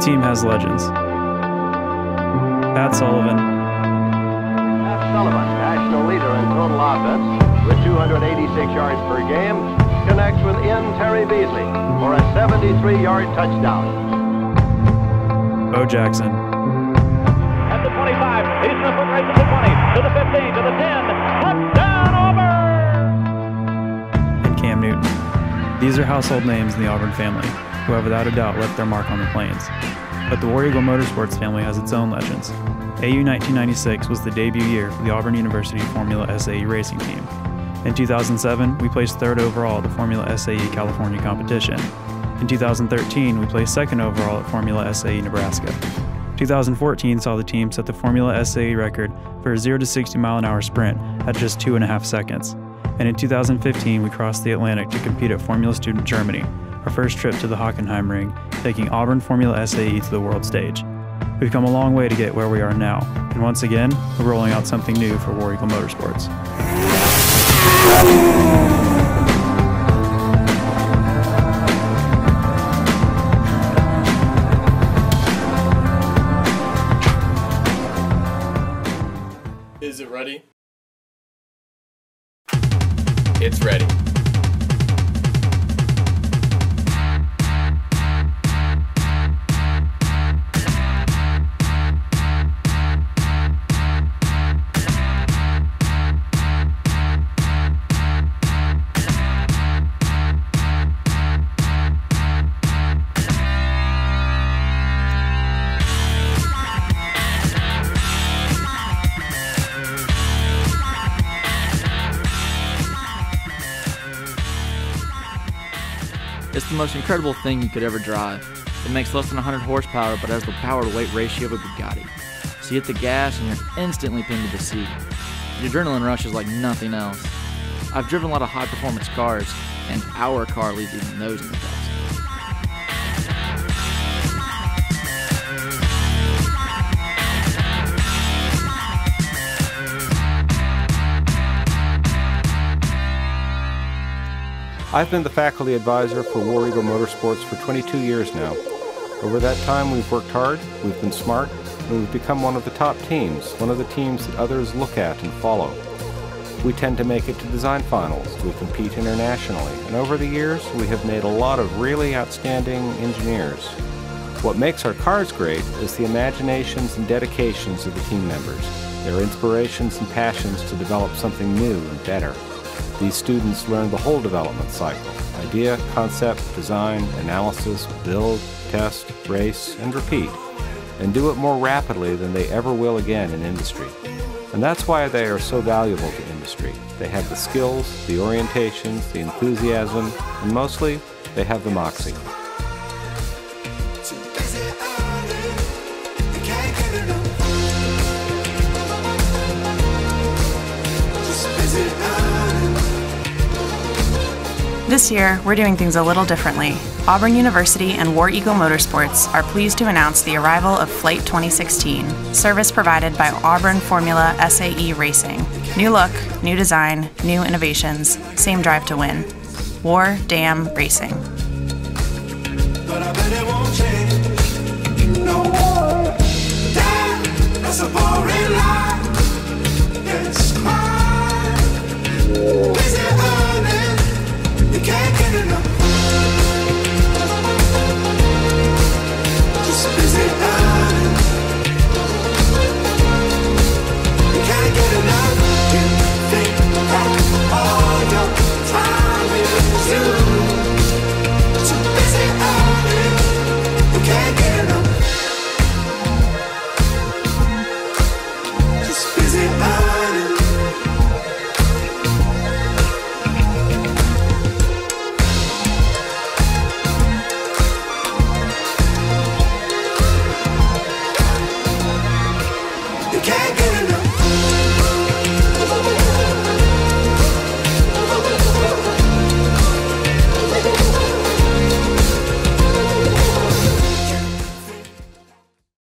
team has legends. Pat Sullivan. Pat Sullivan, national leader in total offense with 286 yards per game, connects with Terry Beasley for a 73-yard touchdown. Bo Jackson. At the 25, he's in the foot race at the 20, to the 15, to the 10, touchdown Auburn! And Cam Newton. These are household names in the Auburn family, who have without a doubt left their mark on the plains. But the War Eagle Motorsports family has its own legends. AU 1996 was the debut year for the Auburn University Formula SAE racing team. In 2007, we placed third overall at the Formula SAE California competition. In 2013, we placed second overall at Formula SAE Nebraska. 2014 saw the team set the Formula SAE record for a 0-to-60-mile-an-hour sprint at just 2.5 seconds. And in 2015, we crossed the Atlantic to compete at Formula Student Germany, our first trip to the Hockenheim Ring, taking Auburn Formula SAE to the world stage. We've come a long way to get where we are now, and once again, we're rolling out something new for War Eagle Motorsports. Is it ready? It's ready. It's the most incredible thing you could ever drive. It makes less than 100 horsepower, but has the power-to-weight ratio of a Bugatti. So you hit the gas and you're instantly pinned to the seat. Your adrenaline rush is like nothing else. I've driven a lot of high-performance cars, and our car leaves even those in the dust. I've been the faculty advisor for War Eagle Motorsports for 22 years now. Over that time, we've worked hard, we've been smart, and we've become one of the top teams, one of the teams that others look at and follow. We tend to make it to design finals, we compete internationally, and over the years, we have made a lot of really outstanding engineers. What makes our cars great is the imaginations and dedications of the team members, their inspirations and passions to develop something new and better. These students learn the whole development cycle: idea, concept, design, analysis, build, test, race, and repeat, and do it more rapidly than they ever will again in industry. And that's why they are so valuable to industry. They have the skills, the orientations, the enthusiasm, and mostly, they have the moxie. This year, we're doing things a little differently. Auburn University and War Eagle Motorsports are pleased to announce the arrival of Flight 2016, service provided by Auburn Formula SAE Racing. New look, new design, new innovations, same drive to win. War Damn Racing. But I bet it won't change. No. Damn, that's a boring life. It's mine. Is it early? Can't get enough. Just visit us.